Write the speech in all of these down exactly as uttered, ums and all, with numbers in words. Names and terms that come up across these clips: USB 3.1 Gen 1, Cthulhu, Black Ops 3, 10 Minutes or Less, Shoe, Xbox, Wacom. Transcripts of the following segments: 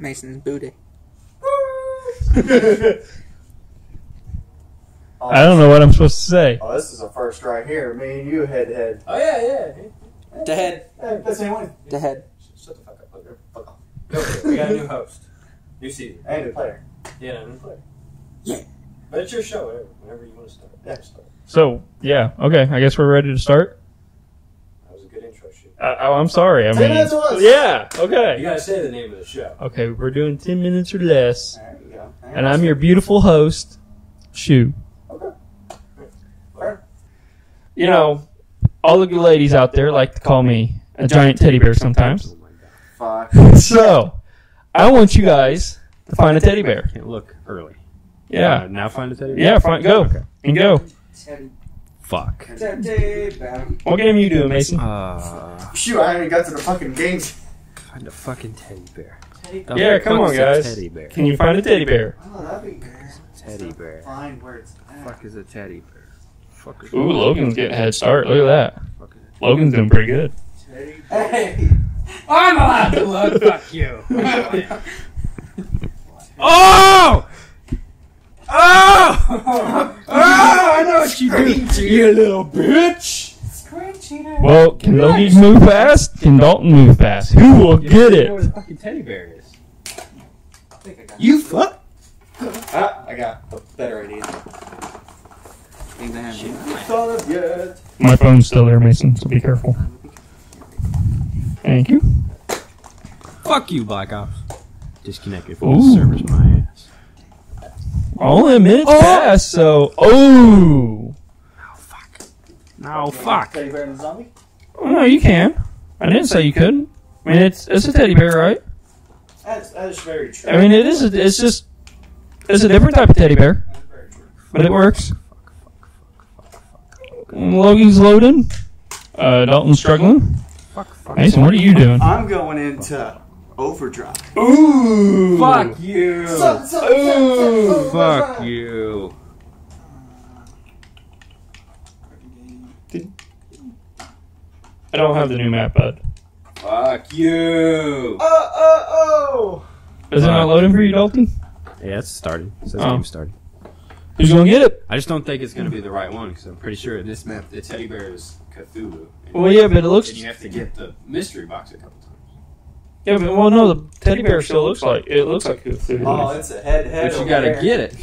Mason's booty. I don't know what I'm supposed to say. Oh, this is a first right here. Me and you head to head. Oh, yeah, yeah. To head. That's the one. To head. Shut the fuck up. Look, fuck off. Go. We got a new host. New season. And a new player. Yeah, a new player. Yeah. But it's your show, whatever. Whenever you want to start. Yeah, start. So, yeah. Okay, I guess we're ready to start. That was a good intro, Shoe. Uh, oh, I'm sorry. I mean, ten minutes or less. Yeah, okay. You got to say the name of the show. Okay, we're doing ten minutes or less. There we go. And, and I'm your beautiful host, Shoe. You know, all the good ladies out there like to call me a giant teddy bear sometimes. So, I want you guys to find a teddy bear. Look early. Yeah. Now find a teddy bear. Yeah, find go and go. Fuck. What game are you doing, Mason? Uh, Shoot, I already got to the fucking games. Find a fucking teddy bear. Yeah, come on, guys. Can you find a teddy bear? Oh, that'd be good. Teddy bear. Fine words. Fuck is a teddy bear? Ooh, Logan's getting a head start. Look at that. Logan's doing pretty good. Hey! I'm allowed to look. Fuck you. Oh! Oh! Oh! I know what you do, you little bitch! Well, can Logan move fast? Can Dalton move fast? Who will get it? I know where the fucking teddy bear is. You fuck! Ah, I got a better idea. Yet. My phone's still there, Mason, so be careful. Thank you. Fuck you, Black Ops. Disconnected from the servers, my ass. Only a minute oh. past, so. Oh! Oh, fuck. No, fuck. Teddy bear and a zombie? Oh, no, you can. I didn't say you couldn't. I mean, it's it's a teddy bear, right? That's, that is very true. I mean, it is. A, it's just. It's a different type of teddy bear. That's very true. But it works. Logan's loading. Uh, Dalton's struggling. Fuck, fuck, Mason, what are you doing? I'm going into overdrive. Ooh! Fuck you! Sup, sup, sup, Ooh! Sup, sup, fuck overdrive. You! I don't have the new map, bud. Fuck you! Uh, uh, oh! Is it not loading for you, Dalton? Yeah, it's started. It says oh. Game started. Who's gonna get it? I just don't think it's gonna be the right one because I'm pretty sure in this map the teddy bear is Cthulhu. Well, yeah, but it looks. And you have to get the mystery box a couple times. Yeah, but well, no, the teddy bear still looks like it looks like Cthulhu. Oh, it's a head head. But you gotta get it.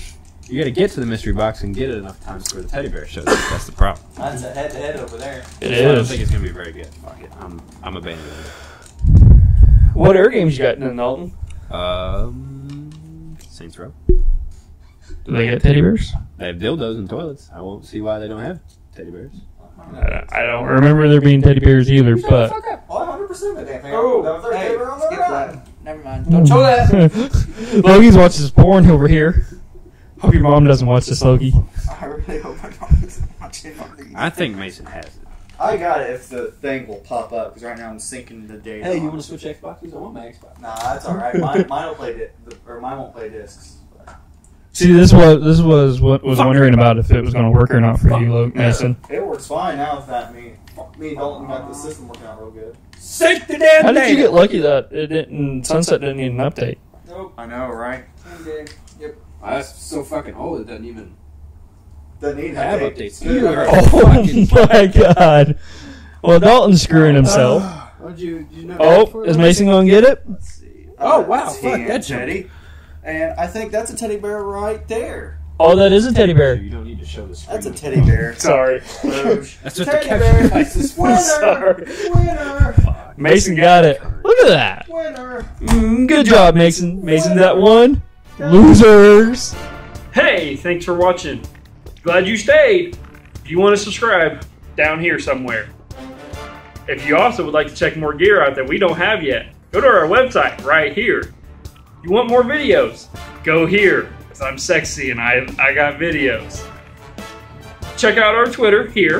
You gotta get to the mystery box and get it enough times where the teddy bear shows up. That's the problem. That's a head to head over there. It is. I don't think it's gonna be very good. Fuck it, I'm I'm abandoning it. What air games you got in Dalton? Um, Saints Row. Do they get teddy bears? They have dildos and toilets. I won't see why they don't have teddy bears. I don't, I don't remember there being teddy bears either, but... Fuck up. one hundred percent of that. Oh, hey, skip that. Never mind. Don't show that. Logie's watches porn over here. Hope your mom doesn't watch this, Logie. I really hope my mom doesn't watch it. I think Mason has it. I got it if the thing will pop up, because right now I'm syncing the data. Hey, you want to switch Xboxes? I want my Xbox. Nah, that's alright. Mine, mine will play di- or mine won't play discs. See, this was this was what was wondering about if it was going to work or not for you, Luke Mason. It works fine now with that. Me, me and Dalton got the system working out real good. Sink the damn How did you get lucky that it didn't? Sunset didn't need an update. Nope. I know, right? Okay. Yep. Well, that's so fucking old. It doesn't even doesn't even have updates. Either. Oh my god! Well, Dalton's screwing himself. Uh, you, you know oh, is Mason going to get it? Let's see. Oh wow! Fuck that, Jetty. And I think that's a teddy bear right there. Oh, that is a teddy bear. You don't need to show the screen. That's a teddy bear. Sorry. That's what teddy the bear. Winner. Sorry. Winner. Fuck. Mason got it. Look at that. Winner. Mm, good job, Mason. Mason, that one. Losers. Hey, thanks for watching. Glad you stayed. If you want to subscribe, down here somewhere. If you also would like to check more gear out that we don't have yet, go to our website right here. You want more videos? Go here, because I'm sexy and I, I got videos. Check out our Twitter here,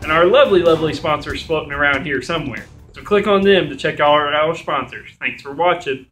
and our lovely, lovely sponsors floating around here somewhere. So click on them to check out our, our sponsors. Thanks for watching.